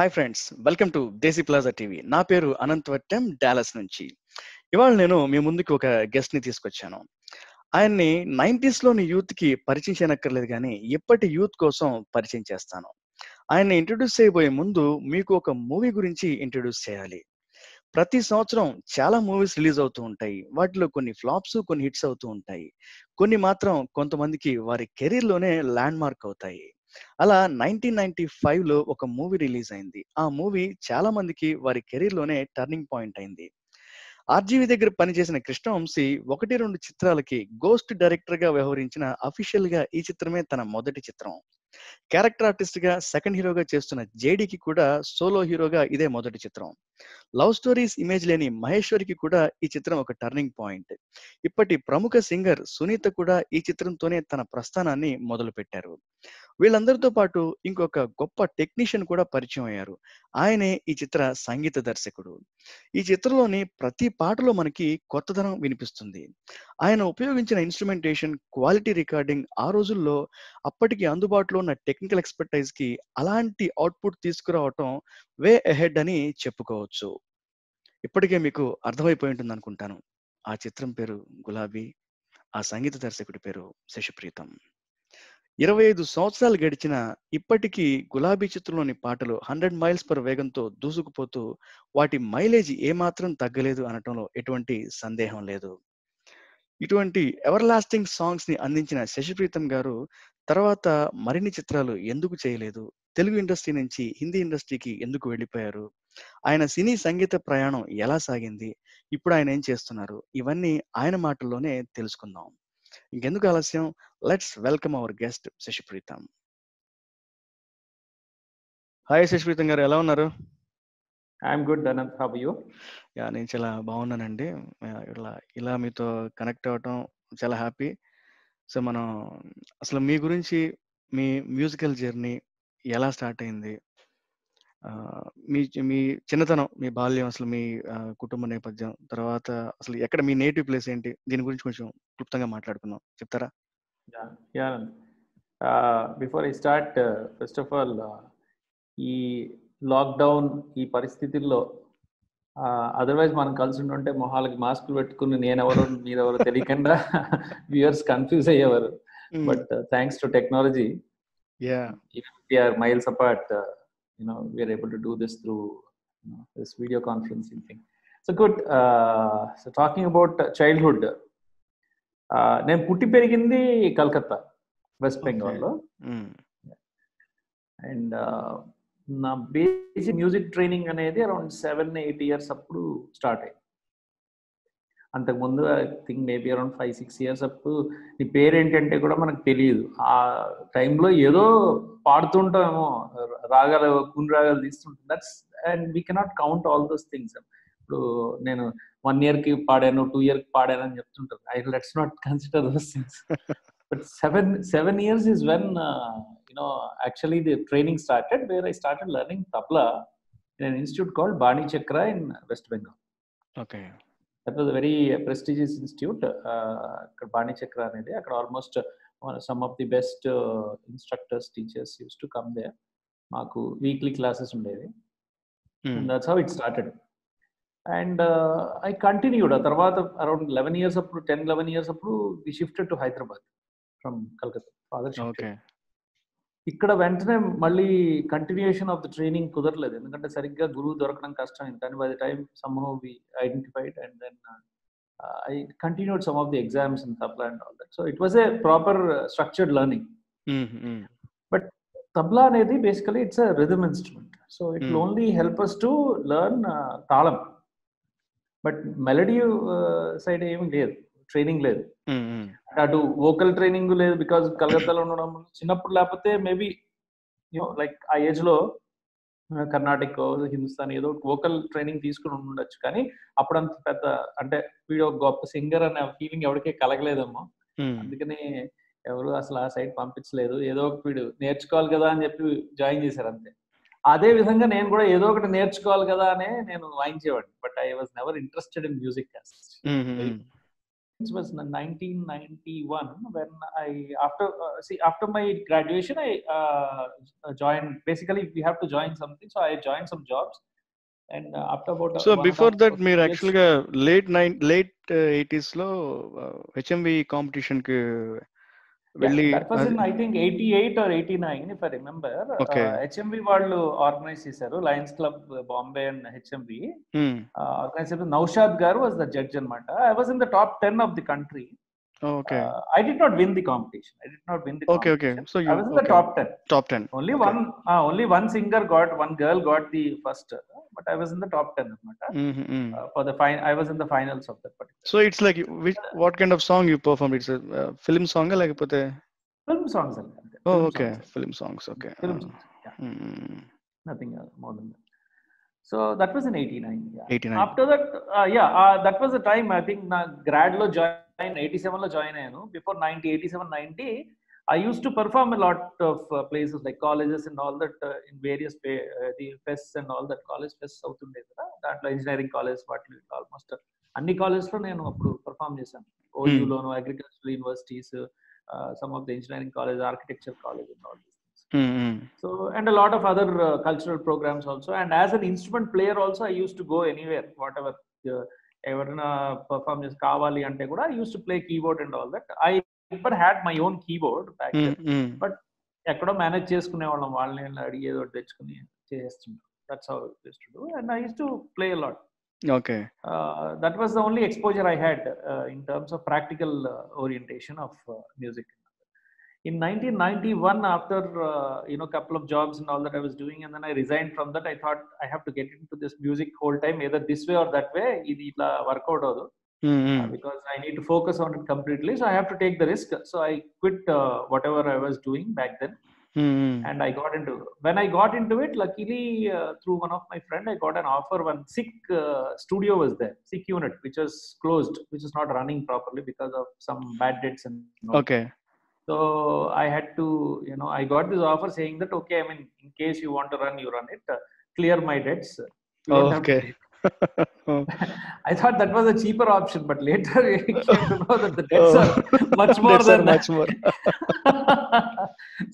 Hi friends, welcome to Desi plaza TV. నా పేరు Ananthavattam, Dallas నుంచి. ఇవాళ నేను మీ ముందుకి ఒక గెస్ట్ ని తీసుకొచ్చాను. ఆయన్ని 90s లోని యూత్ కి పరిచయం చేయనక్కర్లేదు, కానీ ఇప్పటి యూత్ కోసం పరిచయం చేస్తాను. ఆయన్ని ఇంట్రడ్యూస్ చేయబోయే ముందు మీకు ఒక మూవీ గురించి ఇంట్రడ్యూస్ చేయాలి. ప్రతి సంవత్సరం చాలా మూవీస్ రిలీజ్ అవుతూ ఉంటాయి. వాటిలో కొన్ని ఫ్లాప్స్, కొన్ని హిట్స్ అవుతూ ఉంటాయి. కొన్ని మాత్రం కొంతమందికి వారి కెరీర్ లోనే ల్యాండ్ మార్క్ అవుతాయి. అలా 1995లో ఒక మూవీ రిలీజ్ అయింది. ఆ మూవీ చాలా మందికి వారి కెరీర్ లోనే టర్నింగ్ పాయింట్ అయింది. ఆర్జీవి దగ్గర పనిచేసిన కృష్ణవంశీ 1-2 చిత్రాలకి గోస్ట్ డైరెక్టర్ గా వ్యవహరించిన అఫీషియల్ గా ఈ చిత్రమే తన మొదటి చిత్రం. క్యారెక్టర్ ఆర్టిస్ట్ గా సెకండ్ హీరోగా చేస్తున్న జేడీకి కూడా సోలో హీరోగా ఇదే మొదటి చిత్రం. లవ్ స్టోరీస్ ఇమేజ్ లేని మహేశ్వరికి కూడా ఈ చిత్రం ఒక టర్నింగ్ పాయింట్. ఇప్పటి ప్రముఖ సింగర్ సునీత కూడా ఈ చిత్రంతోనే తన ప్రస్థానాన్ని మొదలు పెట్టారు. వీళ్ళందరితో పాటు ఇంకొక గొప్ప టెక్నీషియన్ కూడా పరిచయం అయ్యారు. ఆయనే ఈ చిత్ర సంగీత దర్శకుడు. ఈ చిత్రంలోని ప్రతి పాటలో మనకి కొత్తదనం వినిపిస్తుంది. ఆయన ఉపయోగించిన ఇన్స్ట్రుమెంటేషన్, క్వాలిటీ రికార్డింగ్ ఆ రోజుల్లో అప్పటికి అందుబాటులో ఉన్న టెక్నికల్ ఎక్స్పర్టైజ్ కి అలాంటి అవుట్పుట్ తీసుకురావటం వే అహెడ్ అని చెప్పుకోవచ్చు. ఇప్పటికే మీకు అర్థమైపోయి ఉంటుంది అనుకుంటాను. ఆ చిత్రం పేరు గులాబీ, ఆ సంగీత దర్శకుడి పేరు శశి ప్రీతం. 25 సంవత్సరాలు గడిచిన ఇప్పటికీ గులాబీ చిత్రంలోని పాటలు 100 మైల్స్ పర్ వేగంతో దూసుకుపోతూ వాటి మైలేజ్ ఏమాత్రం తగ్గలేదు అనటంలో ఎటువంటి సందేహం లేదు. ఇటువంటి ఎవర్ లాస్టింగ్ సాంగ్స్ ని అందించిన శశి ప్రీతం గారు తర్వాత మరిన్ని చిత్రాలు ఎందుకు చేయలేదు, తెలుగు ఇండస్ట్రీ నుంచి హిందీ ఇండస్ట్రీకి ఎందుకు వెళ్ళిపోయారు, ఆయన సినీ సంగీత ప్రయాణం ఎలా సాగింది, ఇప్పుడు ఆయన ఏం చేస్తున్నారు, ఇవన్నీ ఆయన మాటల్లోనే తెలుసుకుందాం. ఇంకెందుకు ఆలస్యం, let's welcome our guest Shashi Preetam. Hi Shashi Preetam garu, ఎలా ఉన్నారు? I'm good Anant, how are you? Yeah, నేను చాలా బాగున్నానండి. ఇలా మీతో కనెక్ట్ అవ్వటం చాలా హ్యాపీ. సో మనం అసలు మీ గురించి, మీ మ్యూజికల్ జర్నీ ఎలా స్టార్ట్ అయింది, మీ చిన్నతనం, మీ బాల్యం, అసలు మీ కుటుంబ నేపథ్యం, తర్వాత అసలు ఎక్కడ మీ నేటివ్ ప్లేస్ ఏంటి, దీని గురించి కొంచెం క్లుప్తంగా మాట్లాడుకుందాం, చెప్తారా? Yeah, before I start, first of all ఈ లాక్డౌన్ ఈ పరిస్థితుల్లో అదర్వైజ్ మనం కలిసి ఉంటుంటే మొహాలకి మాస్కులు పెట్టుకుని నేనెవరో మీరెవరో తెలియకుండా వ్యూవర్స్ కన్ఫ్యూజ్ అయ్యేవారు. But thanks to technology, miles apart, we are able to do this through this video conferencing thing. So good. So talking about childhood, నేను పుట్టి పెరిగింది కలకత్తా, వెస్ట్ బెంగాల్లో. అండ్ నా బేసిక్ మ్యూజిక్ ట్రైనింగ్ అనేది అరౌండ్ 7-8 years అప్పుడు start అయ్యింది. అంతకుముందు I think maybe around 5-6 years అప్పుడు నీ పేరేంటంటే కూడా మనకు తెలియదు. ఆ టైంలో ఏదో పాడుతుంటామేమో, రాగాలు కూని రాగాలు తీస్తుంటాం, that's and we cannot count all those things. ఇప్పుడు నేను 1 yearకి పాడాను, 2 yearకి పాడాను అని చెప్తుంటాను. I let's not consider those things. But 7 years is when actually the training started, where I started learning tabla in an institute called Bani Chakra in West Bengal. Okay, that was a very prestigious institute. Bani Chakra anedi akkada almost some of the best instructors, teachers used to come there. Maaku weekly classes undevi. That's how it started. And I continued. Tarvata around 10-11 years appudu we shifted to Hyderabad from Kolkata. Father shifted. Okay. ఇక్కడ వెంటనే మళ్ళీ continuation of the training కుదరలేదు, ఎందుకంటే సరిగ్గా గురువు దొరకడం కష్టం. కానీ by the time somehow we identified and then I continued some of the exams in tabla and all that. So it was a proper structured learning. But tabla అనేది basically it's a rhythm instrument, so it will only help us to learn తాళం, but melody side ఏమీ లేదు, training లేదు. అటు vocal training లేదు, because కలకత్తాలో ఉండడం. చిన్నప్పుడు లేకపోతే మేబీ లైక్ ఆ ఏజ్ లో కర్ణాటక, హిందుస్థాన్ ఏదో వోకల్ ట్రైనింగ్ తీసుకుని ఉండొచ్చు, కానీ అప్పుడంత పెద్ద అంటే వీడు గొప్ప సింగర్ అనే ఫీలింగ్ ఎవరికే కలగలేదమ్మా. అందుకని ఎవరు అసలు ఆ సైడ్ పంపించలేదు. ఏదో ఒక వీడు నేర్చుకోవాలి కదా అని చెప్పి జాయిన్ చేశారు, అంతే. అదే విధంగా నేను కూడా ఏదో ఒకటి నేర్చుకోవాలి కదా అనే నేను వాయించేవాడిని, but I was never interested in music. It was 1991 when I after my graduation I joined. Basically, we have to join something, so I joined some jobs. And after about so before that, mere actually late 80s lo HMV competition ke. Yeah, that was in I think 88 or 89 if I remember. Okay. HMV వాళ్ళు organize చేశారు Lions Club Bombay and HMV. Organized by Naushad Gar was the judge anamata. I was in the top 10 of the country. Okay. I did not win the competition. Okay. So you I was in the top 10. Top 10. Only okay. only one singer got, one girl got the first, but I was in the top 10 anamata. For the I was in the finals of that particular. So it's like which, what kind of song you performed? It's a film song like pota? Film songs. Oh, okay. Film songs. Okay. Film songs. Yeah. Nothing else more than that. So that was in 89. Yeah. 89. After that, that was the time I think na grad lo join. In 87 lo join ayanu. Before 87, 90 I used to perform a lot of places like colleges and all that, in various the fests and all that, college fests out unde kada dantlo engineering college partly almost anni colleges lo nenu appudu perform chesanu. OU lono, agricultural universities, some of the engineering college, architecture college and all these things. So and a lot of other cultural programs also, and as an instrument player also I used to go anywhere whatever everna perform just kavali ante kuda I used to play keyboard and all that. I never had my own keyboard back then, but ekkado manage cheskune vallam vaalni adigedo techukuni chestunna. That's how I used to do, and I used to play a lot. Okay. That was the only exposure I had in terms of practical orientation of music. In 1991, after couple of jobs and all that I was doing, and then I resigned from that. I thought I have to get into this music whole time, either this way or that way, idi itla work out avadu, because I need to focus on it completely, so I have to take the risk. So I quit whatever I was doing back then, and I got into, when I got into it, luckily through one of my friend I got an offer. One sick studio was there, sick unit, which was closed, which is not running properly because of some bad debts and okay. So I had to, I got this offer saying that okay, I mean, in case you want to run, you run it. Clear my debts. Oh, okay. I thought that was a cheaper option, but later I came to know that the debts are much more than much more.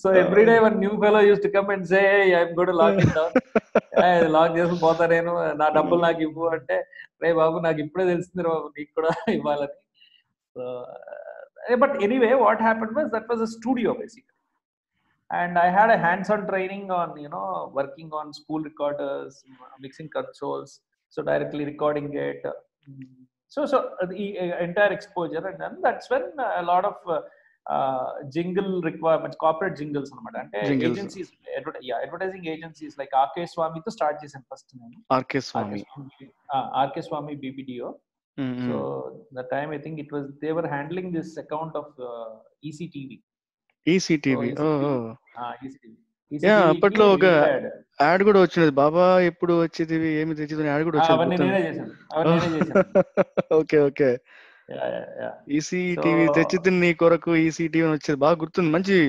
So every day one new fellow used to come and say, "Hey, I'm going to lock it down. I lock this both are in. Na double na give you ante. Hey, babu na give pade delsindir babu ni kuda ivalani." So. But anyway, what happened was that was a studio basically, and I had a hands-on training on working on spool recorders, mixing consoles, so directly recording it. So the entire exposure, and then that's when a lot of jingle requirements, corporate jingles anamata, ante agencies, advertising agencies like R K Swamy to start this first name. R K Swamy B B D O. So the time I think it was, they were handling this account of ECTV. ECTV. Yeah, but look, ad kuda ochindi baba eppudu vachchedivi emi techidu ad kuda ochindi avani nene chesam okay yeah ECTV techidu ni koraku ECTV ni vachchedi baa gurtundi manchi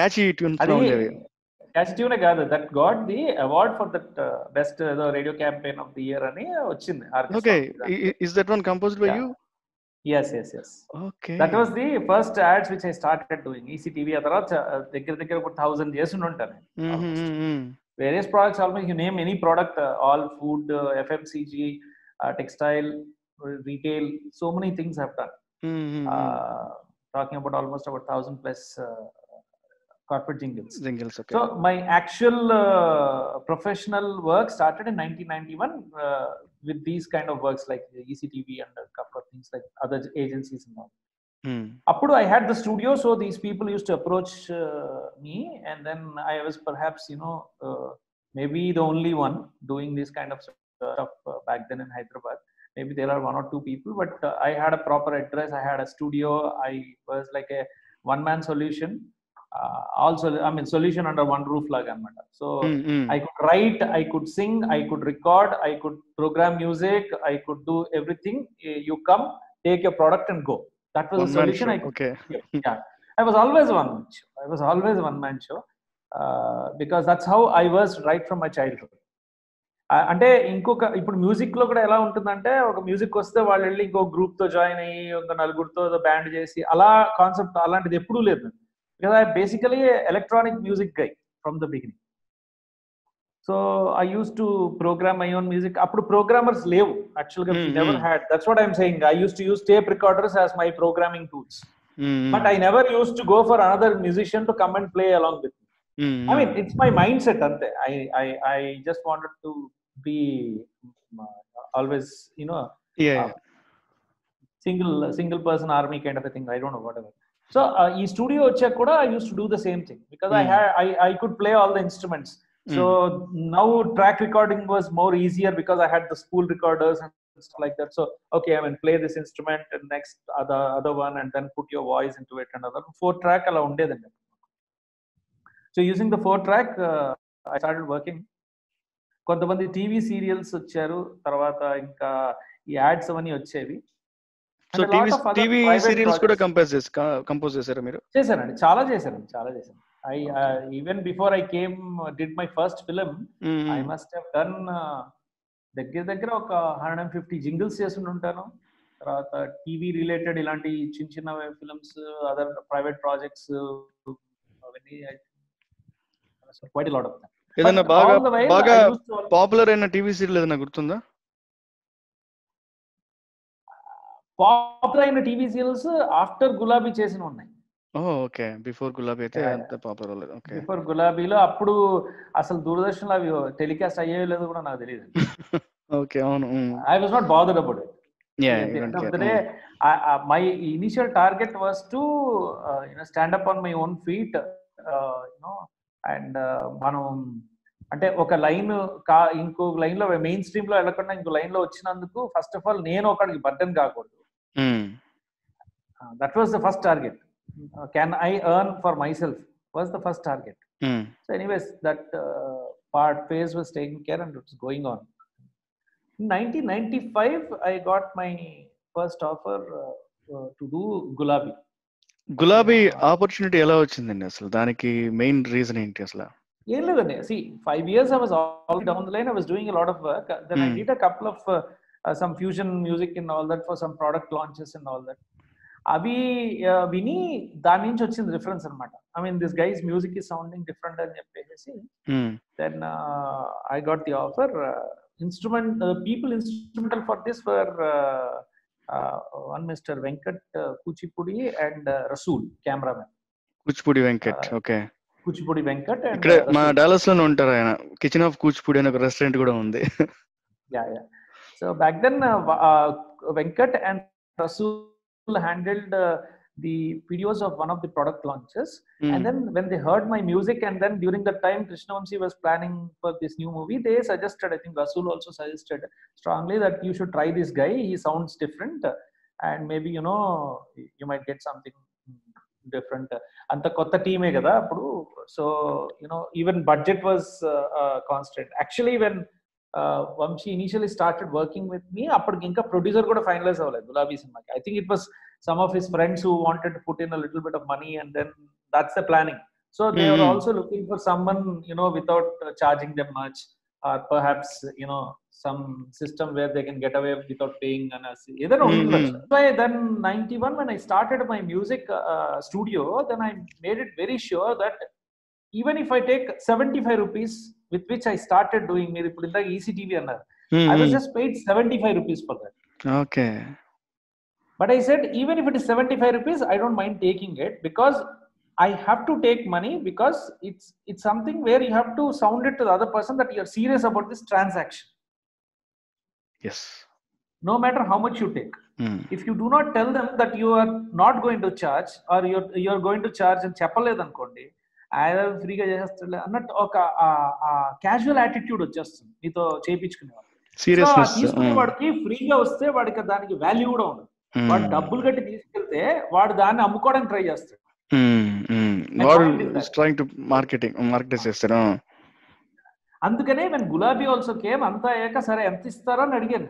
catchy tune tho undevi. Actually, that got the award for that best radio campaign of the year ani ochindi. Okay, is that one composed by you? Yes. Okay, that was the first ads which I started doing. ECTV atharata degra 1000 years untane. Various products, almost you name any product, all food, FMCG, textile, retail, so many things I have done. Talking about almost about 1000 plus corporate jingles. Okay. So my actual professional work started in 1991 with these kind of works like ECTV and a couple of things like other agencies and all. Appudu I had the studio, so these people used to approach me, and then I was perhaps maybe the only one doing this kind of stuff back then in Hyderabad. Maybe there are one or two people, but I had a proper address, I had a studio, I was like a one man solution. Also, I mean, solution under one roof laga anamata. So I could write, I could sing, I could record, I could program music, I could do everything. You come, take your product and go. That was a solution. I was always one man show. Because that's how I was right from my childhood. అంటే ఇంకొక ఇప్పుడు music లో కూడా ఎలా ఉంటుందంటే ఒక music వస్తే వాళ్ళు వెళ్ళి ఇంకో గ్రూప్ తో జాయిన్ అయ్యి ఇంకో నలుగురితో బ్యాండ్ చేసి అలా కాన్సెప్ట్ అలాంటిది ఎప్పుడూ లేదు కదా. Basically electronic music guy from the beginning. So I use to program my own music. అప్పుడు ప్రోగ్రామర్స్ లేవు యాక్చువల్గా, never had, that's what I'm saying. I use to use tape recorders as my programming tools, but I never use to go for another musician to come and play along with. I mean, it's my mindset, ante I just wanted to be always, you know, single person army kind of a thing, I don't know, whatever. So ee studio ochak kuda I used to do the same thing because I could play all the instruments. So now track recording was more easier because I had the spool recorders and stuff like that. So okay, I mean, play this instrument and next other one and then put your voice into it and other 4-track ala undedandi. So using the 4-track I started working. కొంతమంది TV serials వచ్చారు, తర్వాత ఇంకా ఈ ads అవన్నీ వచ్చేవి. So TV serials కూడా compose చేశారు మీరు? చేశానండి, చాలా చేశాను. I even before I came, did my first film, I must have done దగ్గర ఒక 150 జింగిల్స్ చేసి ఉంటాను. తర్వాత టీవీ రిలేటెడ్ ఇలాంటి చిన్న చిన్న ఫిల్మ్స్, అదర్ ప్రైవేట్ ప్రాజెక్ట్స్ అవన్నీ quite a lot of them. ఏదైనా బాగా పాపులర్ అయిన టీవీ సీరియల్ ఏదైనా గుర్తుందా? పాపులర్ అయిన టీవీ సీరియల్స్ ఆఫ్టర్ గులాబీ చేసిన ఉన్నాయి. ఓకే, బిఫోర్ గులాబీ అయితే అంత పాపులర్ లేదు. ఓకే, బిఫోర్ గులాబీలో అప్పుడు అసలు దూరదర్శన్ లో అవి టెలికాస్ట్ అయ్యేవి లేదు కూడా నాకు తెలియదు. ఓకే, అవును, I was not bothered about it. Yeah, at the end of the day, my initial target was to you know, stand up on my own feet, you know, and మనం అంటే ఒక line ఇంకో line లో main stream లో వెళ్ళకుండా ఇంకో line లో వచ్చినందుకు ఫస్ట్ ఆఫ్ ఆల్ నేను ఒకడికి బర్డెన్ కాకూడదు. That was the first target. Can I earn for myself was the first target. So anyways that part phase was taking care and it's going on. In 1995 I got my first offer to do గులాబీ. Gulabi opportunity ఎలా వచ్చిందండి అసలు? దానికి main reason ఏంటి అసలు? ఏం లేదండి, see 5 years I was all down the line, I was doing a lot of work, then I did a couple of some fusion music and all that for some product launches and all that. అవి విని దాని నుంచి వచ్చింది reference అన్నమాట. I mean, this guy's music is sounding different అని చెప్పేసి then I got the offer. Instrument people instrumental for this were one Mr. Venkat Kuchipudi and Rasool, cameraman. Kuchipudi Venkat, okay, Kuchipudi Venkat. And ma Dallas lo untaru ayana, Kitchen of Kuchipudi ana restaurant kuda undi. Yeah, yeah. So back then Venkat and Rasool handled the videos of one of the product launches, and then when they heard my music, and then during that time Krishna Vamsi was planning for this new movie, they suggested, I think Rasool also suggested strongly that you should try this guy, he sounds different and maybe, you know, you might get something different. Anta kotta team e kada appudu, so you know, even budget was constant. Actually when Vamsi initially started working with me, appadiki inka producer kuda finalize avaledu Gulabi cinema ki. I think it was some of his friends who wanted to put in a little bit of money, and then that's the planning. So they were also looking for someone, you know, without charging them much, or perhaps, you know, some system where they can get away without paying and either or. So then 91 when I started my music studio, then I made it very sure that even if I take 75 rupees with which I started doing, mere ippudu inda ECTV annaru, I was just paid 75 rupees for that. Okay, but I said even if it is 75 rupees I don't mind taking it, because I have to take money, because it's something where you have to sound it to the other person that you are serious about this transaction. Yes, no matter how much you take, if you do not tell them that you are not going to charge, or you are going to charge and cheppaledu ankondi, ఆయన ఫ్రీగా చేసేస్తాడు అన్నట్టు ఒక casual attitude వచ్చేస్తుంది మీతో చేయించుకునేవాడు. తీసుకునే వాడికి ఫ్రీగా వస్తే వాడికి దానికి వాల్యూ కూడా ఉండదు. వాడు డబ్బులు కట్టి తీసుకెళ్తే వాడు దాన్ని అమ్ముకోవడానికి ట్రై చేస్తాడు. అందుకనే నేను గులాబీ ఆల్సో కేమ్, అంతా అయ్యాక సరే ఎంత ఇస్తారో అని అడిగాను.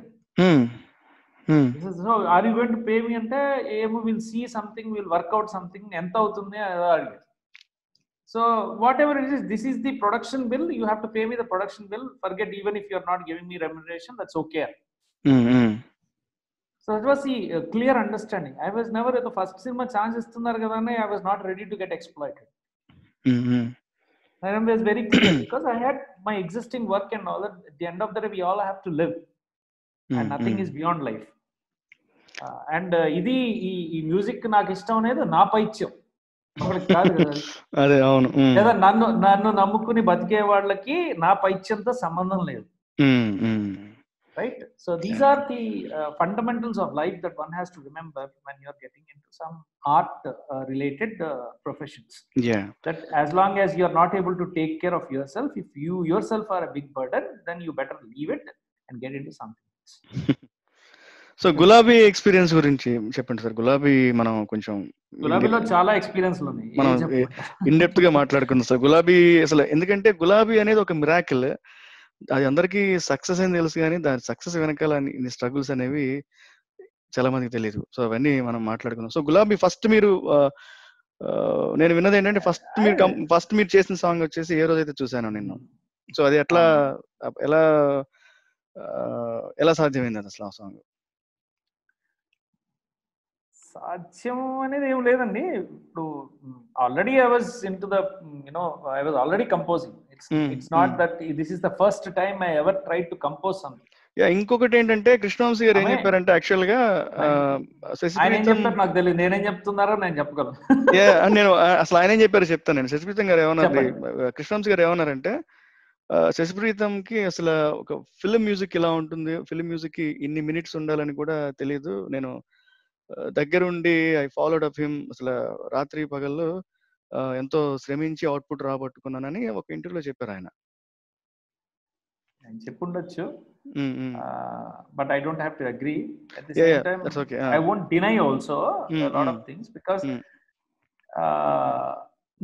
Are you going to pay me అంటే, ఏమో will see something, will work out something, ఎంత అవుతుంది అడిగాను. So whatever it is, this is the production bill. You have to pay me the production bill. Forget even if you are not giving me remuneration, that's okay. Mm-hmm. So that was a clear understanding. I was never at the first cinema chance. I was not ready to get exploited. Mm-hmm. I remember it was very clear because I had my existing work and all that. At the end of the day, we all have to live, mm-hmm. and nothing is beyond life. And idi music naak ishtam unedi na paicham. ఒకరికి కాదు కదా, అదే అవును. లేదా నన్ను నన్ను నమ్ముకుని బతికే వాళ్ళకి నా పైచ్యంతో సంబంధం లేదు, right? So these are the fundamentals of life that one has to remember when you are getting into some art related professions. That as long as you are not able to take care of yourself, if you yourself are a big burden, then you better leave it and get into something else. So Gulabi experience గురించి చెప్పండి sir. గులాబీ మనం కొంచెం గులాబీలో చాలా experience ఉన్నాయి, మనం in depth గా మాట్లాడుకుందాం సార్. గులాబీ అసలు ఎందుకంటే గులాబీ అనేది ఒక మిరాకిల్. అది అందరికీ సక్సెస్ అని తెలుసు, కానీ దాని సక్సెస్ వెనకాల స్ట్రగుల్స్ అనేవి చాలా మందికి తెలియదు. సో అవన్నీ మనం మాట్లాడుకుందాం. సో గులాబీ ఫస్ట్ మీరు, నేను విన్నది ఏంటంటే ఫస్ట్ మీరు చేసిన సాంగ్ వచ్చేసి ఏ రోజైతే చూసాను నిన్ను. సో అది ఎలా సాధ్యమైంది అది? అసలు ఆ సాంగ్ సాధ్యం అనేది ఏం లేదండి. ఇప్పుడు already I was in to the you know I was already composing. It's not that this is the first time I ever try to compose something. Yeah, ఇంకొకటి ఏంటంటే కృష్ణవంశీ గారు ఏం చెప్పారంటే, యాక్చువల్ గా ఆయన ఏం చెప్తారు నాకు తెలియదు, నేనేం చెప్తున్నారో నేను చెప్పగలను. నేను అసలు ఆయన ఏం చెప్పారో చెప్తాను. నేను శశి ప్రీతం గారు ఏమన్నారు, కృష్ణవంశీ గారు ఏమన్నారంటే, శశి ప్రీతం కి అసలు ఒక ఫిల్మ్ మ్యూజిక్ ఇలా ఉంటుంది, ఫిల్మ్ మ్యూజిక్ కి ఇన్ని మినిట్స్ ఉండాలని కూడా తెలియదు. నేను దగ్గరుండి ఐ ఫాలోడ్ అప్ హిమ్, అసలు రాత్రి పగళ్ళు ఎంతో శ్రమించి అవుట్పుట్ రాబట్టుకున్నానని ఒక ఇంటర్వ్యూలో చెప్పారు ఆయన. చెప్పుండొచ్చు, but I don't have to agree. At the same time it's okay, I won't deny also a lot of things, because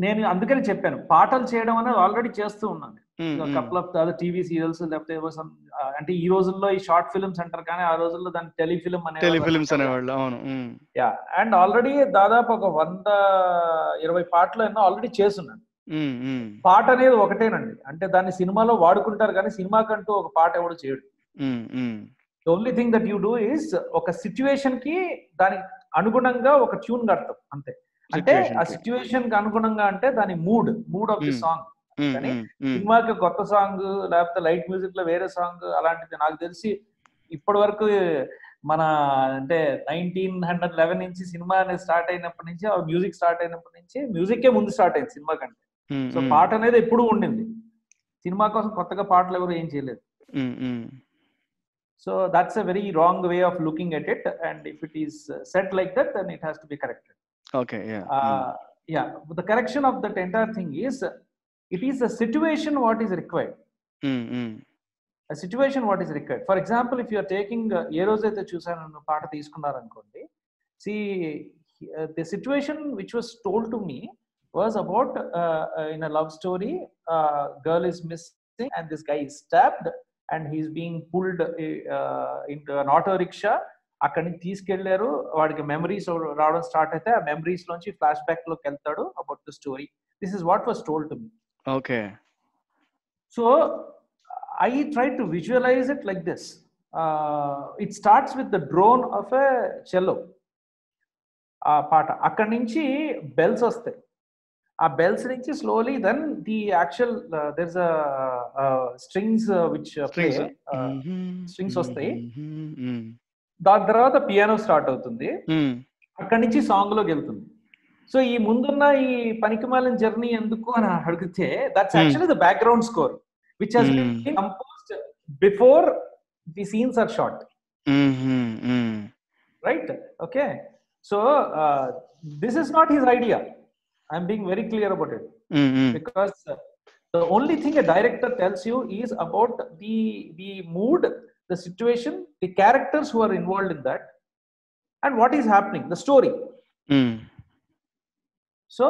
నేను అందుకనే చెప్పాను, పాటలు చేయడం అనేది ఆల్రెడీ చేస్తూ ఉన్నాను. Couple of other TV serials, లేకపోతే అంటే ఈ రోజుల్లో ఈ షార్ట్ ఫిల్మ్స్ అంటారు, కానీ ఆ రోజుల్లో దాన్ని టెలిఫిల్మ్ అనేవాళ్ళు. యా, అండ్ ఆల్రెడీ దాదాపు ఒక 120 పాటలు ఎన్నో ఆల్రెడీ చేస్తున్నాను. పాట అనేది ఒకటేనండి, అంటే దాన్ని సినిమాలో వాడుకుంటారు, కానీ సినిమాకంటూ ఒక పాట ఎవడు చేయడు. The only thing that you do is ఒక సిచ్యువేషన్ కి దానికి అనుగుణంగా ఒక ట్యూన్ కడతాం, అంతే. అంటే ఆ సిచ్యువేషన్ కి అనుగుణంగా, అంటే దాని మూడ్ ఆఫ్ ది సాంగ్. కానీ సినిమాకి కొత్త సాంగ్, లేకపోతే లైట్ మ్యూజిక్ లో వేరే సాంగ్, అలాంటిది నాకు తెలిసి ఇప్పటి వరకు మన అంటే 1911 నుంచి సినిమా అనేది స్టార్ట్ అయినప్పటి నుంచి, ఆ మ్యూజిక్ స్టార్ట్ అయినప్పటి నుంచి మ్యూజికే ముందు స్టార్ట్ అయింది సినిమా కంటే. సో పాట అనేది ఎప్పుడు ఉండింది, సినిమా కోసం కొత్తగా పాటలు ఎవరు ఏం చేయలేదు. So that's a very wrong way of looking at it, and if it is set like that then it has to be corrected. Okay, yeah. Yeah, but the correction of that entire thing is, it is a situation what is required. A situation what is required. For example, if you are taking ఏ రోజైతే చూసానన్న పాట తీసుకున్నారు అనుకోండి, see the situation which was told to me was about in a love story, girl is missing and this guy is stabbed and he is being pulled into an auto rickshaw. అక్కడి నుంచి తీసుకెళ్లారు, వాడికి memories రావడం start అయితే ఆ memories లోంచి flash back లోకి వెళ్తాడు about the story. This is what was told to me. Okay, so I try to visualise it like this. It starts with the drone of a cello ఆ పాట. అక్కడి నుంచి bells వస్తాయి, ఆ bells నుంచి slowly then the actual there is a strings which play, strings వస్తాయి. దాని తర్వాత పియానో స్టార్ట్ అవుతుంది, అక్కడి నుంచి సాంగ్ లోకి వెళ్తుంది. సో ఈ ముందున్న ఈ పనికిమాలిన జర్నీ ఎందుకు అని అడిగితే, that's actually the background score which has been composed before the scenes are shot, right? Okay, so this is not his idea. I'm being very clear about it, because the only thing a director tells you is about the mood, the situation, the characters who are involved in that, and what is happening, the story. So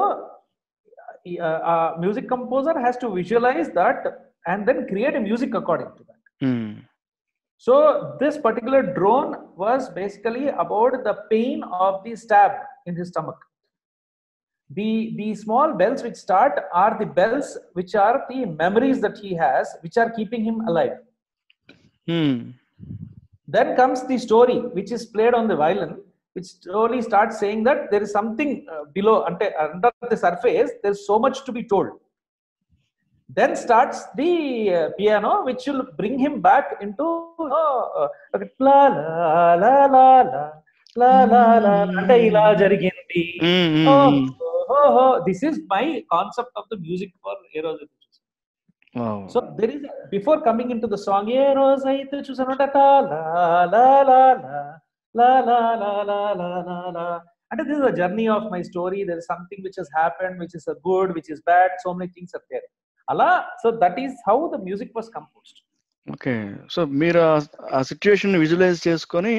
a music composer has to visualize that and then create a music according to that. So this particular drone was basically about the pain of the stab in his stomach. The small bells which start are the bells which are the memories that he has, which are keeping him alive. Then comes the story which is played on the violin, which slowly starts saying that there is something below, under the surface, there is so much to be told. Then starts the piano, which will bring him back into la la la la la. La la la, ante ila jarigindi. This is my concept of the music for Eros. Wow. So there is before coming into the song Eros aitu chusanata la la la la la la la la la la. And this is a journey of my story. There is something which has happened, which is good, which is bad. So many things are there. Allah. So that is how the music was composed. Okay. So mera situation visualize cheskoni.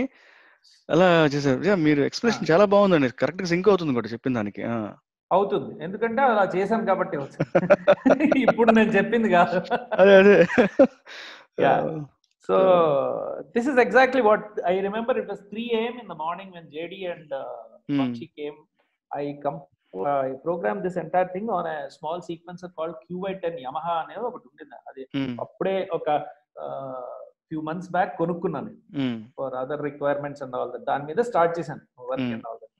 అలా చేశారు. మీరు expression చాలా బాగుందండి, correct గా sync అవుతుంది కూడా చెప్పిన దానికి. అవుతుంది ఎందుకంటే అలా చేశాను కాబట్టి ఇప్పుడు నేను చెప్పింది కాదు. అదే అదే. So this is exactly what I remember. It was 3 AM in the morning when JD and Mamchi came. I programmed this entire thing on a small sequencer called Q8 and Yamaha అనే ఒకటి ఉండింది. అది అప్పుడే ఒక few months back konukunnanu for other requirements and all that. Daan meeda start chesanu work and all that.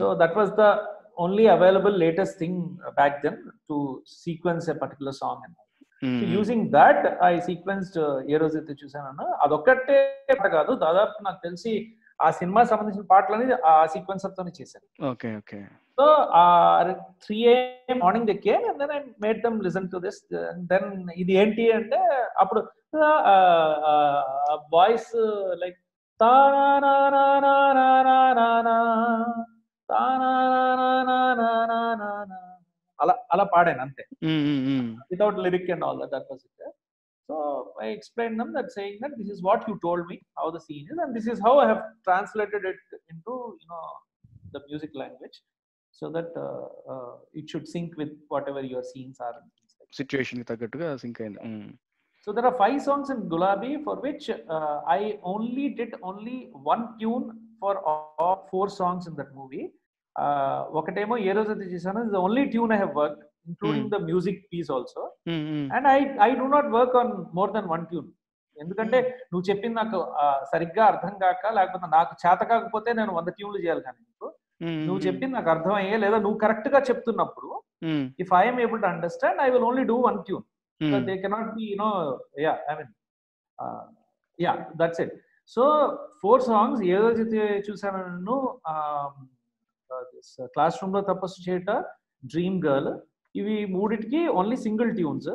So that was the only available latest thing back then to sequence a particular song and all. So using that I sequenced Erosithu Chusananna. Adokkate kaadu dadapu naaku telisi aa cinema sambandhinchina paatlani aa sequence tone chesanu. Okay, okay. So 3 AM morning they came and then I made them listen to this. And then idi enti ante appudu a voice like ta na na na na na na na ta na na na na na na ala paden ante without lyric and all that was it. So I explained them that saying that this is what you told me how the scene is and this is how I have translated it into the music language so that it should sync with whatever your scenes are situation ki tagattuga sync ayindi. So there are 5 songs in Gulabi for which I only did one tune for all 4 songs in that movie. Okatemo Erosithu Chusananna is the only tune I have worked, including the music piece also. And I do not work on more than one tune. Endukante nu cheppin naaku sarigga ardham gaaka lekapothe naaku chaata kaakapothe nenu 100 tunes cheyali kaani nu cheppin naaku ardham ayye ledha nu correct ga cheptunnappudu if I am able to understand I will only do one tune. But they cannot be that's it. So 4 songs Erosithu Chusananna, this classroom lo tapassu cheyata, dream girl, ivi mooditiki only single tunes.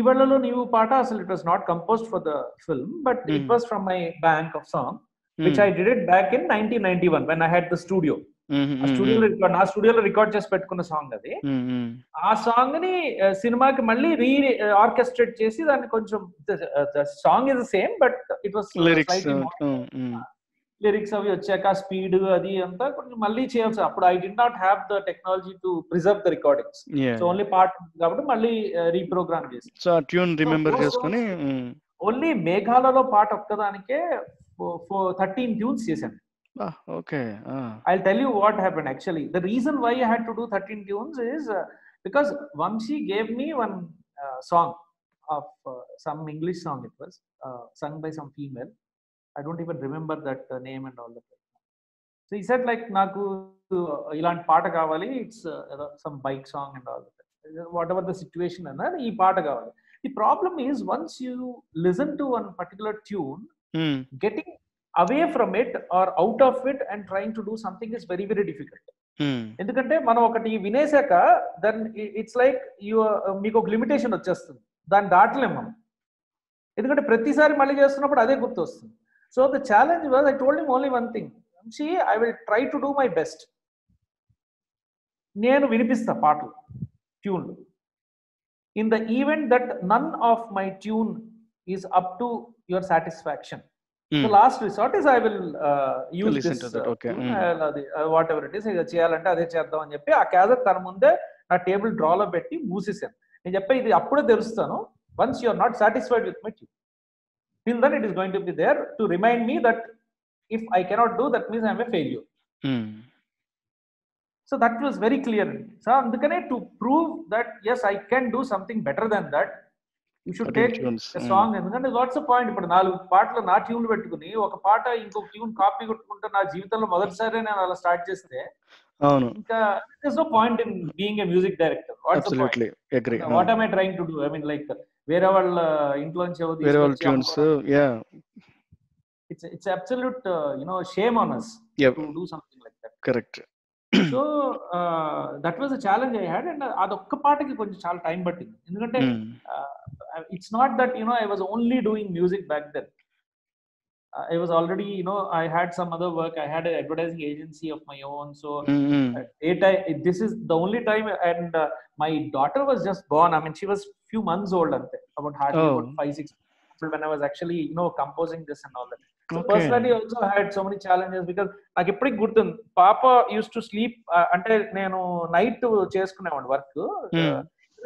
Ivalalo neevu paata asalu it was not composed for the film but it was from my bank of song which I did it back in 1991 when I had the studio. స్టూడియోలో record చేసి పెట్టుకున్న song అది. ఆ song ని సినిమాకి మళ్ళీ రీ orchestrate చేసి దాన్ని కొంచెం song is the same but it was lyrics అవి వచ్చాక స్పీడ్ అది అంతా కొంచెం మళ్ళీ చేయాల్సి. అప్పుడు I did not have the technology to preserve the recordings. So only part కాబట్టి మళ్ళీ రీప్రోగ్రామ్ చేసి ట్యూన్ రిమెంబర్ చేసుకుని ఓన్లీ మేఘాలలో పాట ఒక్కదానికే 13 ట్యూన్స్ చేశాను. Okay. I'll tell you what happened actually. The reason why I had to do 13 tunes is because Vamsi gave me one song of some English song. It was sung by some female. I don't even remember that name and all that. So he said like naaku ilanti paata kavali, it's some bike song and all that. Whatever the situation and that ee paata kavali. The problem is once you listen to one particular tune, getting away from it or out of it and trying to do something is very very difficult. Endukante manam okati vinesaka then it's like you meeku ok limitation vachestundi, dan daatlem manam endukante prati sari malli chestunnappudu ade gurtu vastundi. So the challenge was I told him only one thing, Vamsi, I will try to do my best, nenu vinipista paatu tune. In the event that none of my tune is up to your satisfaction, the last resort is I will use this to that. Okay. Whatever it is ida cheyalante ade cheddam ani cheppi aa cassette tar munde na table draw lo petti moosesanu. Nenu cheppe idi appude telustanu once you are not satisfied with my tune, till then it is going to be there to remind me that if I cannot do, that means I am a failure. So that was very clear. So andukane to prove that yes, I can do something better than that, you should take a song. And then what's the point? But nalu part la na tune pettukoni oka paata inko tune copy kottukunta na jeevithamlo modalisare nenu ala start chesthe avunu inka there's no point in being a music director. What's the point? Absolutely agree. What am I trying to do? I mean, like where all influence avudi where all tunes, yeah, it's absolute you know, shame on us, yep, to do something like that. Correct. So that was a challenge I had, and adokka paatiki konచెం చాలా time పట్టింది. ఎందుకంటే it's not that, you know, I was only doing music back then. I was already, you know, I had some other work. I had an advertising agency of my own. So this is the only time, and my daughter was just born. I mean, she was few months old, about hardly about 5-6 when I was actually, you know, composing this and all that. So okay, personally also I had so many challenges because I kept it good. Papa used to sleep ante nenu night cheskunevan work.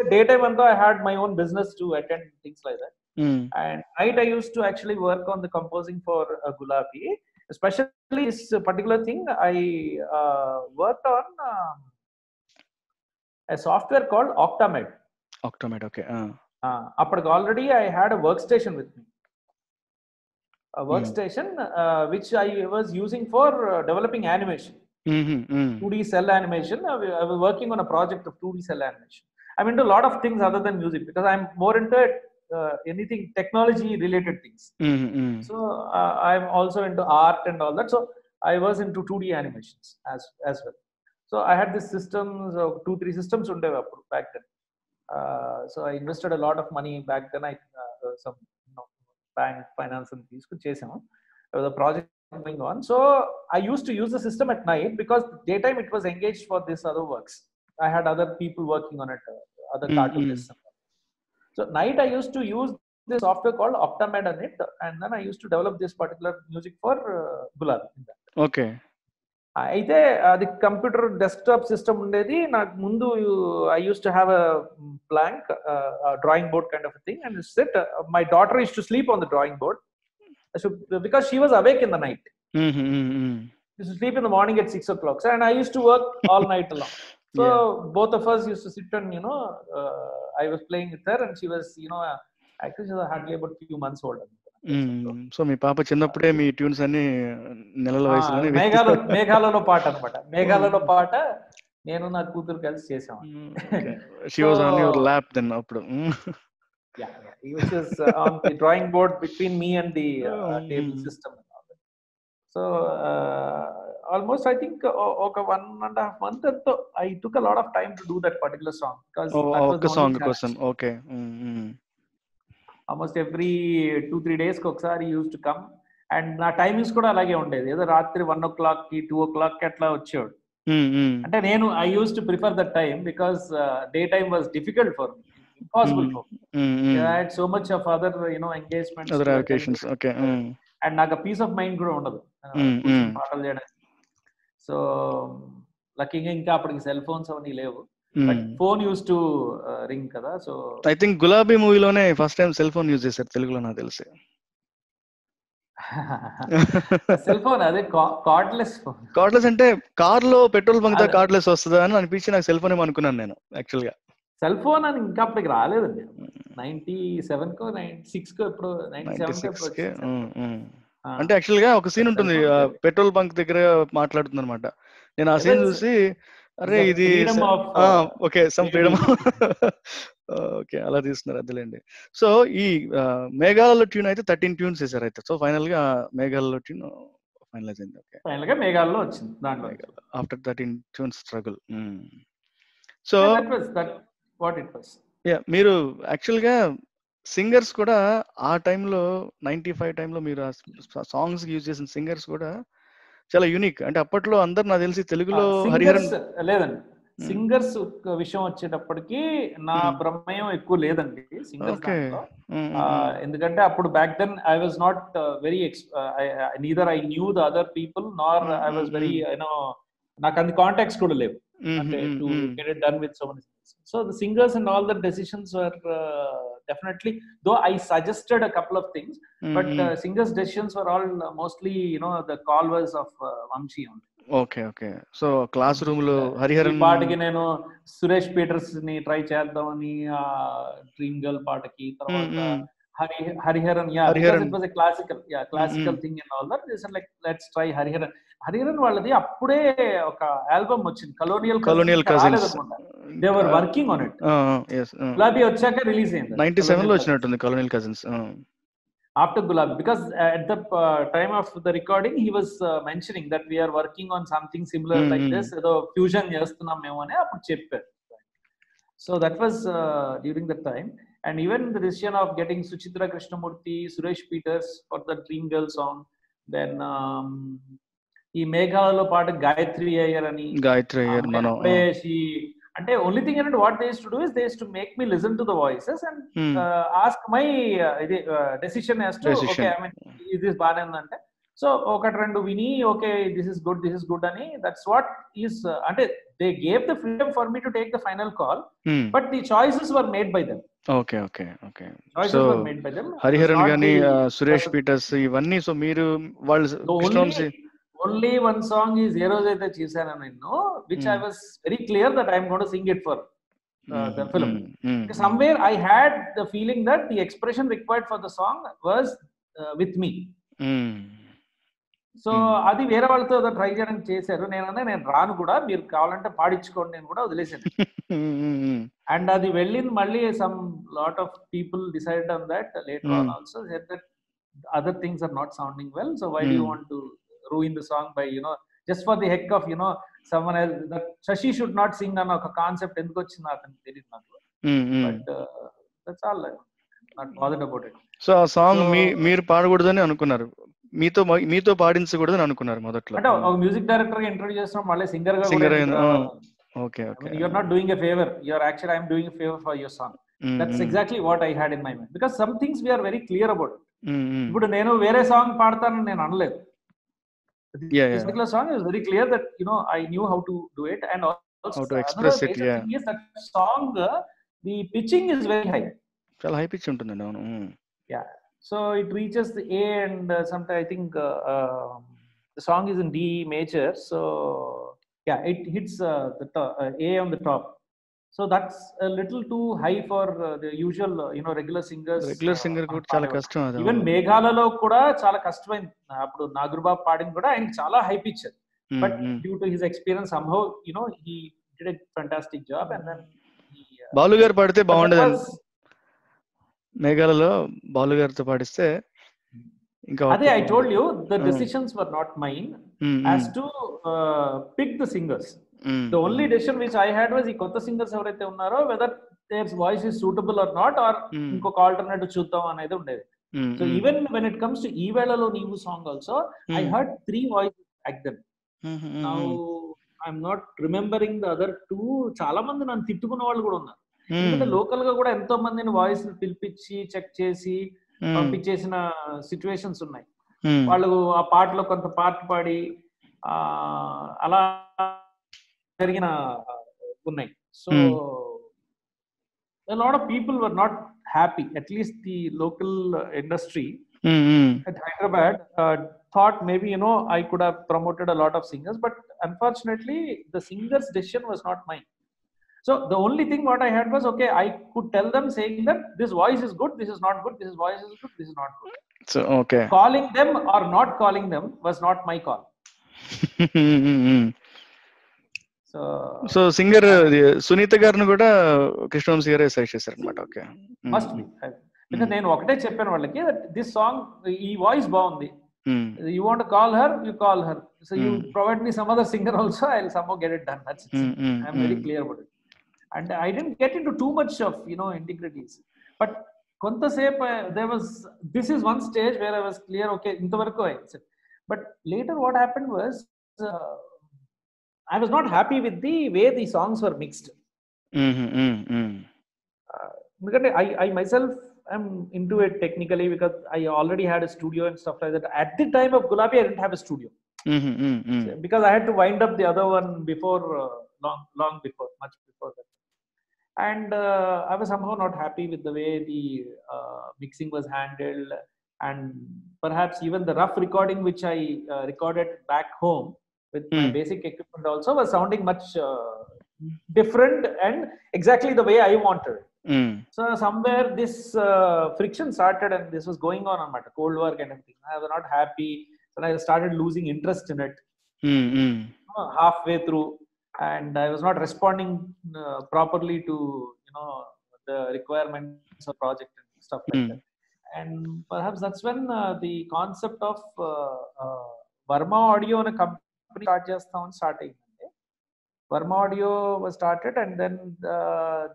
The daytime ando I had my own business to attend, things like that. And night I used to actually work on the composing for Gulabi, especially this particular thing. I worked on a software called Octamed. Octamed, okay. Appadiki already I had a workstation with me, a workstation which I was using for developing animation, 2D cell animation. I was working on a project of 2D cell animation. I'm into a lot of things other than music because I'm more into anything technology related things. So I'm also into art and all that. So I was into 2D animations as well. So I had this systems, 2-3 systems undev back then. So I invested a lot of money back then. I some, you know, bank finance and these could chase him. There was a project going on, so I used to use the system at night because daytime it was engaged for this other works. I had other people working on it, other cartoonists. So night I used to use this software called Octamed on it, and then I used to develop this particular music for Gulabi. Okay. అయితే అది computer desktop system ఉండేది నాకు. ముందు I use to have a blank drawing board kind of thing and set my daughter use to sleep on the drawing board because she was awake in the night. Use to sleep in the morning at 6 o'clock and I use to work all night along. So both of us use to sit and you know I was playing with her and she was you no actually she was hardly about few months old. So మీ పాప చిన్నప్పుడే మీ tunes అన్ని నెలల వయసులోనే మేఘాలలో పాట అన్నమాట. మేఘాలలో పాట నేను నా కూతురు కలిసి చేసాం. She was on your lap then అప్పుడు. Yeah yeah he was on the drawing board between me and the table system. So almost I think ఒక 1.5 month తో I took a lot of time to do that particular song because ఒక song కోసం. Okay. Almost every 2-3 days koksari used to come, and na timings kuda alage undedi. Either ratri 1 o'clock ki 2 o'clock atla vachadu. Ante nenu I used to prefer that time because daytime was difficult for me, impossible for me. I had so much of other, you know, engagements, other occasions. Okay. And naga peace of mind kuda undadu paatalu cheyadam. So lucky ga inka appudu cell phones avani levu. But phone used to ring kada. So I think Gulabi movie lone first time cell phone use chesaru telugulo na teluse. Cell phone ade cordless phone. Cordless ante car lo petrol bunk da cordless vastadu ani anipinchi na cell phone em anukunnanu nenu actually ga. Cell phone ani inka appadiki raaledanడి. 97 ko 96 ko eppudu 97 ko. అంటే actually ga oka scene untundi petrol bunk దగ్గర మాట్లాడుతున్నారు అన్నమాట. నేను ఆ scene చూసి అరే ఇది ఓకే సమ్ ఫ్రీడమ్ ఓకే అలా తీస్తున్నారు అదేలేండి. సో ఈ మేఘాలలో ట్యూన్ అయితే 13 ట్యూన్స్ చేశారు అయితే. సో ఫైనల్ గా మేఘాలలో ట్యూన్ ఫైనలైజ్ అయింది. ఓకే ఫైనల్ గా మేఘాలలో వచ్చింది దాంట్లో after 13 tunes struggle. So that was that what it was. Yeah మీరు యాక్చువల్ గా సింగర్స్ కూడా ఆ టైం లో 95 టైం లో మీరు సాంగ్స్ కి యూజ్ చేసిన సింగర్స్ కూడా చాలా యూనిక్. అంటే అప్పట్లో అందరు నాకు తెలిసి తెలుగులో హరిహరన్ లేదండి. సింగర్స్ విషయం వచ్చేటప్పటికి నా ప్రమేయం ఎక్కువ లేదండి సింగర్స్. ఎందుకంటే అప్పుడు back then I was not very neither I knew the other people nor I was very you know నాకు అన్ని కాంటాక్ట్స్ కూడా లేవు అంటే to get it done with so many things. So the singers and all the decisions were definitely, though I suggested a couple of things, but singers' decisions were all mostly, you know, the call was of Vamsi only. Okay okay so classroom లో హరిహరన్ పాటకి నేను Suresh Peter's ని try చేద్దామని ఆ dream girl పాటకి తర్వాత Hariharan yeah it was a classical yeah classical thing and all that just like let's try Hariharan వాళ్ళది అప్పుడే ఒక ఆల్బమ్ వచ్చింది colonial cousins they were working on it yes Gulabi వచ్చాక రిలీజ్ అయ్యింది 97 లో వచ్చినట్టుంది colonial cousins after Gulabi because at the time of the recording he was mentioning that we are working on something similar like this so fusion chestunnam memo ane appudu chepparu so that was during that time and even the decision of getting Suchitra Krishnamurthy, Suresh Peters for the Dream Girl song then ee Meghalaya lo paata Gayathri Ayyar mano she అంటే only thing అంటే what they use to do is they use to make me listen to the voices and ask my ఇది decision as to okay I mean this బానే ఉందంటే so ఒకటి రెండు విని okay this is good అని that's what is అంటే they gave the freedom for me to take the final call but the choices were made by them okay okay okay so Hariharan గాని Suresh Peter's ఇవన్నీ so మీరు వాళ్ళు only one song is heroes aithe chesana ninnu which I was very clear that I am going to sing it for the film because somewhere I had the feeling that the expression required for the song was with me so adi vera valtho ado try cheyadan chesaru nenu raanu kuda meer kavalante paadichukondi nenu kuda odilesanu and adi vellin malli some lot of people decided on that later on also said that other things are not sounding well so why do you want to ruin the song by just for the heck of someone else that Shashi should not sing on a concept enduku ochina atani teliyadu nadu but that's all not bothered about it so a song meer paadagudadani anukunnaru meetho paadinchagudadani anukunnaru modatlo ante oka music director ga introduce chesam valle singer ga okay okay you are not doing a favor you are actually I am doing a favor for your song that's exactly what I had in my mind because some things we are very clear about ipudu nenu vere song paadtanu nenu analedu this particular song is very clear that I knew how to do it and also how to express it yeah that song the pitching is very high very high pitch untundana no yeah so it reaches the A and sometimes I think the song is in D major so yeah it hits the A on the top so that's a little too high for the usual regular singer kuda chaala kashtam adu even meghalalo kuda chaala kashtamayindi appudu nagrubab paadin kuda ayinki chaala high pitch but due to his experience somehow he did a fantastic job and then balu gar paadithe baagundadu meghalalo balu gar tho paadiste inka adi I told you the decisions were not mine as to pick the singers the only decision which I had was ee kotta singers evaraithe unnaro whether their voice is suitable or not or inkoka alternative chuddam anedi undedi so even when it comes to ee velalo neevu song also I heard three voices like them now I'm not remembering the other two chaala mandi nan tittukona vallu kuda unnaru indha local ga kuda entho mandini voice ni pilpichi check chesi పంపించేసిన situations ఉన్నాయి వాళ్ళు ఆ పాటలో కొంత పాట పాడి అలా జరిగిన ఉన్నాయి so a lot of people were not happy at least the local industry at Hyderabad thought maybe I could have promoted a lot of singers but unfortunately the singers decision was not mine so the only thing what I had was okay I could tell them saying that this voice is good this is not good this voice is good this is not good so okay calling them or not calling them was not my call so singer Sunitha garnu kuda Krishnavamsi gare select chesaru anamata okay must be because nenu okate cheppan vallaki that this song ee voice baagundi you want to call her you call her so you provide me some other singer also I'll somehow get it done that's it I'm very clear about it and I didn't get into too much of integrities but konta shape there was this is one stage where I was clear okay inta varaku ayi but later what happened was I was not happy with the way the songs were mixed because I myself am into it technically because I already had a studio and stuff like that at the time of Gulabi I didn't have a studio so, because I had to wind up the other one before much before that and I was somehow not happy with the way the mixing was handled and perhaps even the rough recording which I recorded back home with my basic equipment also was sounding much different and exactly the way I wanted. So somewhere this friction started, and this was going on my cold work and everything. I was not happy, so I started losing interest in it halfway through, and I was not responding properly to the requirements of project and stuff like that. And perhaps that's when the concept of Varma Audio and a company started. Varma Audio was started, and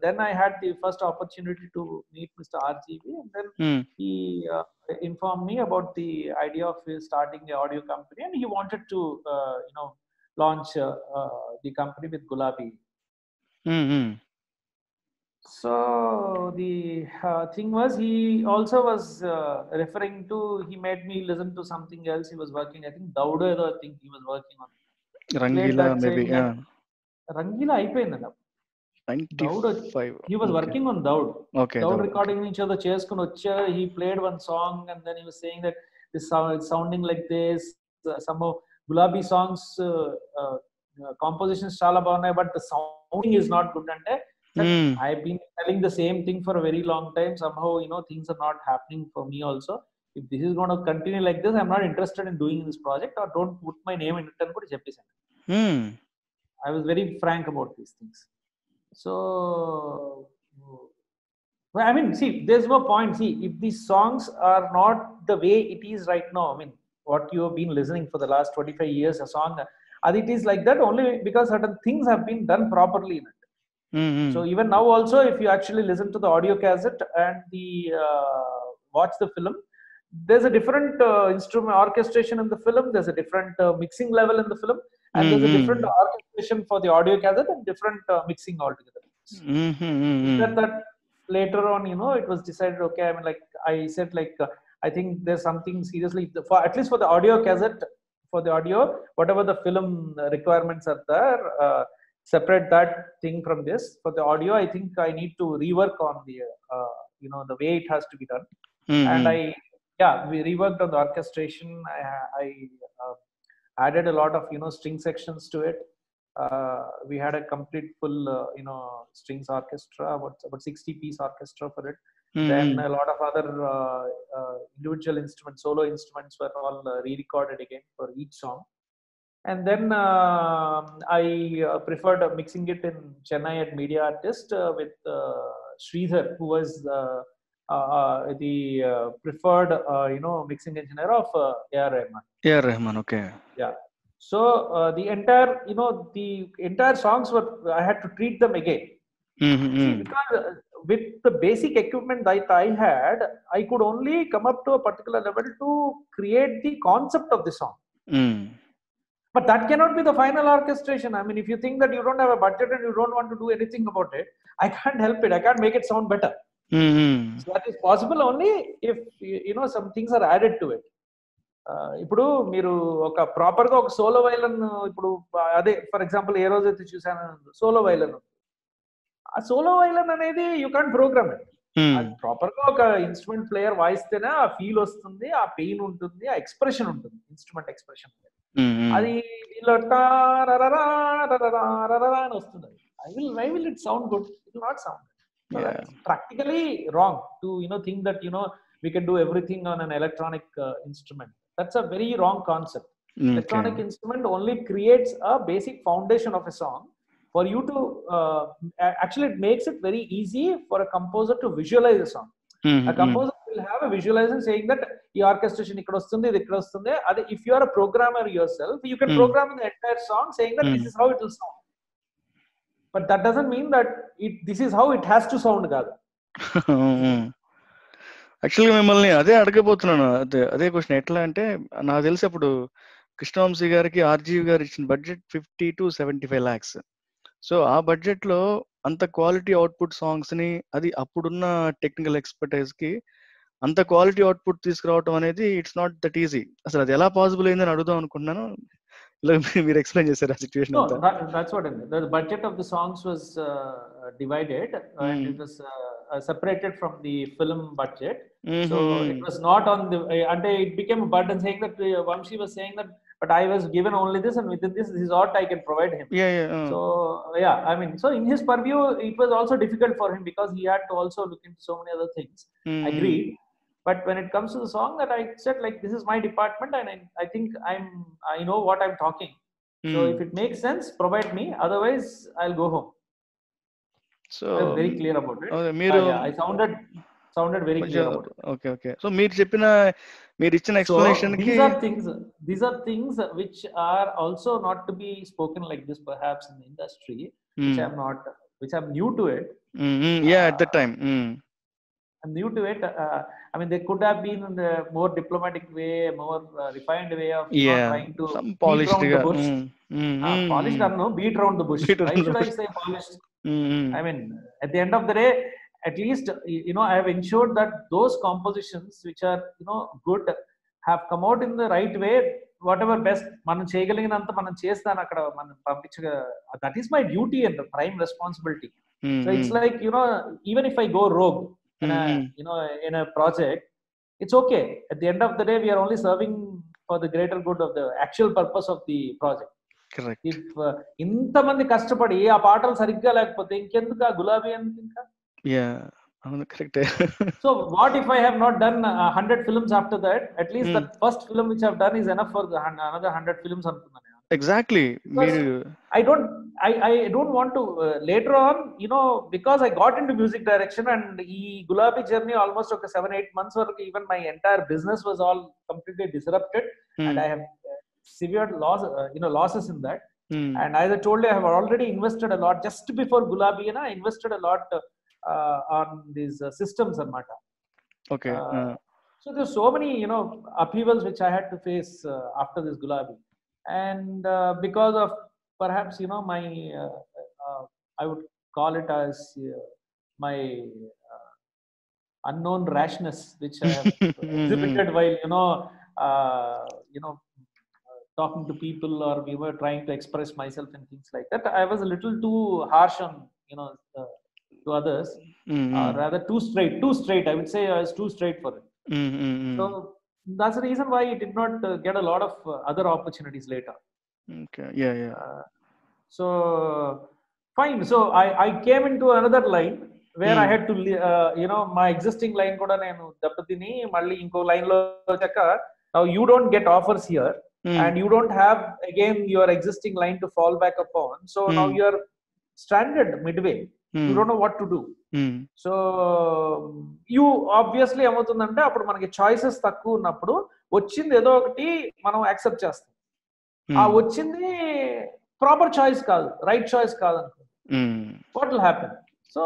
then I had the first opportunity to meet Mr. RGV, and then he informed me about the idea of starting an audio company, and he wanted to launch the company with Gulabi. So the thing was, he also was referring to, he made me listen to something else he was working, I think Dauder, I think he was working on Rangila, maybe. Yeah, Rangila అయిపోయిందండి. 95 he was working on Daud. Daud recording each other chesukoni vacha, he played one song and then he was saying that this sounding like this, some of Gulabi songs compositions chala baagunnai, but the sounding is not good. Ante I've been telling the same thing for a very long time, somehow things are not happening for me also. If this is going to continue like this, I'm not interested in doing this project, or don't put my name in it and go to Japan. I was very frank about these things. So I mean, see, there's no point. See, if these songs are not the way it is right now, I mean, what you have been listening for the last 25 years, a song, and it is like that only because certain things have been done properly in it. So even now also, if you actually listen to the audio cassette and the watch the film, there's a different instrument orchestration in the film, there's a different mixing level in the film, and there's a different orchestration for the audio cassette and different mixing altogether. That later on, it was decided, okay, I mean, like I said, like I think there's something seriously for, at least for the audio cassette, for the audio, whatever the film requirements are there, separate that thing from this. For the audio, I think I need to rework on the the way it has to be done. And we reworked on the orchestration. I added a lot of string sections to it. We had a complete full strings orchestra, about 60 piece orchestra for it. Then a lot of other individual instruments, solo instruments were all re-recorded again for each song. And then I preferred mixing it in Chennai at Media Artist with Sridhar, who was the preferred mixing engineer of AR Rahman. AR Rahman, okay. Yeah. So the entire songs were, I had to treat them again. See, because with the basic equipment that I had, I could only come up to a particular level to create the concept of the song. But that cannot be the final orchestration. I mean, if you think that you don't have a budget and you don't want to do anything about it, I can't help it. I can't make it sound better. So that is possible only if some things are added to it. Ippudu meeru oka proper ga oka solo violin, ippudu ade for example ee roju ate chusanu solo violin, aa solo violin anedi you can't program it. Adi proper ga oka instrument player vaistene aa feel ostundi, aa pain untundi, aa expression untundi, instrument expression. Adi illa tararara tararara ostundi, why will it sound good? It will not sound good. It's practically wrong to think that we can do everything on an electronic instrument. That's a very wrong concept. Electronic instrument only creates a basic foundation of a song for you to actually, it makes it very easy for a composer to visualize a song. A composer will have a visualization saying that the orchestration ikkada ostundi, idi ikkada ostundi. If you are a programmer yourself, you can program the entire song saying that this is how it will sound. But that doesn't mean that this is how it has to sound kada. Actually మిమ్మల్ని అదే అడగబోతున్నాను, అదే question. ఎట్లా అంటే నాకు తెలిసి అప్పుడు కృష్ణవంశీ గారికి ఆర్జీవి గారు ఇచ్చిన బడ్జెట్ 50 to 75 lakhs. సో ఆ బడ్జెట్ లో అంత క్వాలిటీ అవుట్పుట్ సాంగ్స్ ని, అది అప్పుడున్న టెక్నికల్ ఎక్స్పర్టైజ్ కి అంత క్వాలిటీ అవుట్పుట్ తీసుకురావడం అనేది ఇట్స్ నాట్ దట్ ఈజీ. అసలు అది ఎలా పాసిబుల్ అయిందని అడుగుదాం అనుకుంటున్నాను. Let me explain you, sir, the situation. No, that's what I mean. The budget of the songs was divided, and it was separated from the film budget. So it was not on the, and it became a burden saying that Vamsi was saying that But I was given only this, and within this, this is what I can provide him. So yeah, I mean, so in his purview, it was also difficult for him because he had to also look into so many other things. Agreed. But when it comes to the song, that I said, like, this is my department, and I think I know what I'm talking. So if it makes sense, provide me. Otherwise, I'll go home. So I'm very clear about it. Yeah, I sounded very clear about it. Okay. So mere ichina explanation. So these are things which are also not to be spoken like this, perhaps in the industry, which I'm new to it. At that time. I'm new to it. I mean, there could have been a more diplomatic way, more refined way of trying to some polished beat around the bush. Polished or no, beat around the bush. Why should I say polished? I mean, at the end of the day, at least, you know, I have ensured that those compositions which are, you know, good have come out in the right way. Whatever best మనం చేయగలిగినంత మనం చేస్తాను అక్కడ మనం పంపించగా, that is my duty and the prime responsibility. So it's like, you know, even if I go rogue in a project, it's okay. At the end of the day, we are only serving for the greater good of the actual purpose of the project. Correct. If ఇంతమంది కష్టపడి ఆ పాటలు సరిగ్గా లేకపోతే ఇంకెందుకు ఆ గులాబీ అని ఇంకా? Yeah, I'm not correct. So what if I have not done 100 films after that? At least the first film which I've done is enough for another 100 films. Exactly. I don't want to later on, you know, because I got into music direction and the Gulabi journey almost took 7-8 months, or even my entire business was all completely disrupted, and I have severe losses in that. And as I told you, I have already invested a lot. Just before Gulabi, you know, I invested a lot on these systems and matter. Okay. So there's so many, you know, upheavals which I had to face after this Gulabi, and because of perhaps, you know, my I would call it as my unknown rashness, which I have exhibited while talking to people, or we were trying to express myself and things like that. I was a little too harsh on to others, or rather too straight. I would say I was too straight for it. So that's the reason why I did not get a lot of other opportunities later. Okay. So fine. So I came into another line where I had to my existing line kuda nenu dappatini malli inko line lo chakka. Now you don't get offers here, and you don't have again your existing line to fall back upon. So now you are stranded midway. You don't know what to do. So you obviously ఏమవుతుందంటే అప్పుడు మనకి choices తక్కువ ఉన్నప్పుడు వచ్చింది ఏదో ఒకటి మనం accept చేస్తాం. ఆ వచ్చింది ప్రాపర్ చాయిస్ కాదు, రైట్ చాయిస్ కాదు అనుకుంటుంది. What will happen? So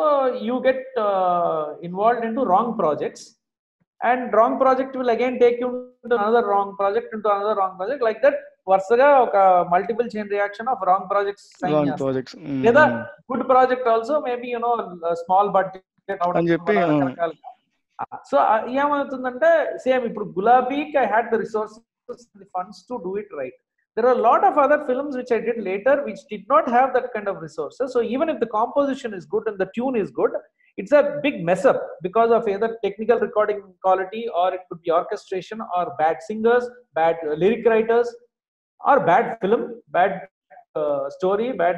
you get involved into wrong projects, and wrong project will again take you into another wrong project, into another wrong project, like that. వరుసగా ఒక multiple chain reaction of wrong projects లేదా good project also maybe you know small budget అని చెప్పి. So ఏమవుతుందంటే same ఇప్పుడు గులాబీకి I had the resources the funds to do it right. There are lot of other films which I did later which did not have that kind of resources. So even if the composition is good and the tune is good, it's a big mess up because of either technical recording quality, or it could be orchestration, or bad singers, bad lyric writers, or bad film, bad story, bad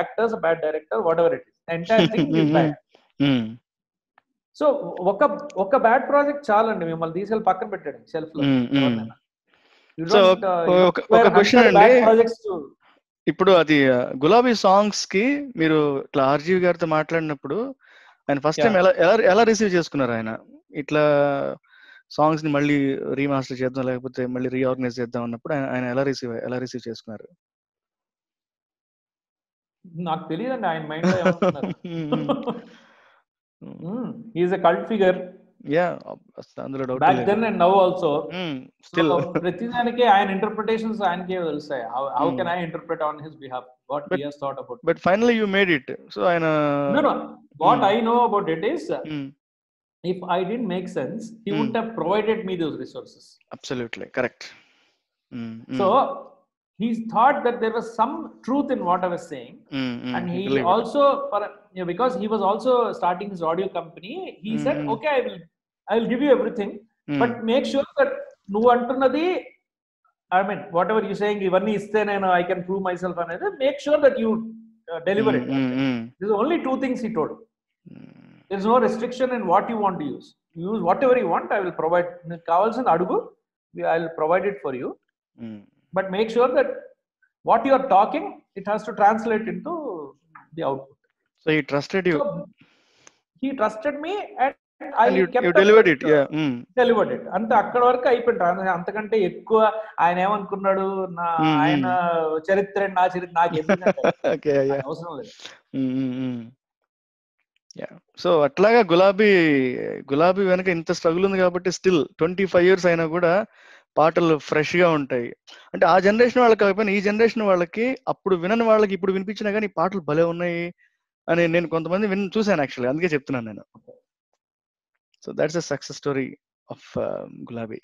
actors, bad director, whatever it is. Entire thing is bad. So oka bad project chalandi memmal diesel pakkam pettadu self lo. So oka question andi, ippudu adi Gulabi songs ki meeru itla RGV gartho maatladinappudu and first time ela receive chestunaru ayana itla songs ని మళ్ళీ remaster చేద్దాం లేకపోతే మళ్ళీ reorganise చేద్దాం అన్నప్పుడు ఆయన ఎలా receive చేసుకున్నారు? నాకు తెలియదండి ఆయన మైండ్ లో ఏమనుకున్నారు. He is a cult figure. Yeah, అందులో డౌట్ లేదు. Back then and now also still ప్రతిదానికి ఆయన ఇంటర్‌ప్రిటేషన్స్ ఆయనకే తెలుస్తాయి. How can I interpret on his behalf what he has thought about. But finally you made it. So ఆయన know what I know about it is, if I didn't make sense, he wouldn't have provided me those resources. Absolutely correct. So he thought that there was some truth in what I was saying, and he also, because he was also starting his audio company, he said, okay, I will give you everything, but make sure that nu antunnadi I mean, whatever you're saying, even I can prove myself, and make sure that you deliver it. There's only two things he told. There's no restriction in what you want to use. You use whatever you want. I will provide. I'll provide it for you. But make sure that what you are talking, it has to translate into the output. So he trusted you. So he trusted me, and you delivered it. Yeah, delivered it. And the akkad work ayipindi. Antakante ekkuva ayana em ankunnadu na ayana charitra na charitra naaku endukante. Okay, yeah. Avasaram ledhu. Yeah. So atlaga Gulabi venaka inta struggle undi kabatti still 25 years ayina kuda పాటలు ఫ్రెష్గా ఉంటాయి. అంటే ఆ generation వాళ్ళకి కాకపోయినా ఈ generation వాళ్ళకి, అప్పుడు వినని వాళ్ళకి ఇప్పుడు వినిపించినా కానీ పాటలు భలే ఉన్నాయి అని నేను కొంతమంది విని చూశాను యాక్చువల్లీ. అందుకే చెప్తున్నాను నేను. So that's a success story of గులాబీ.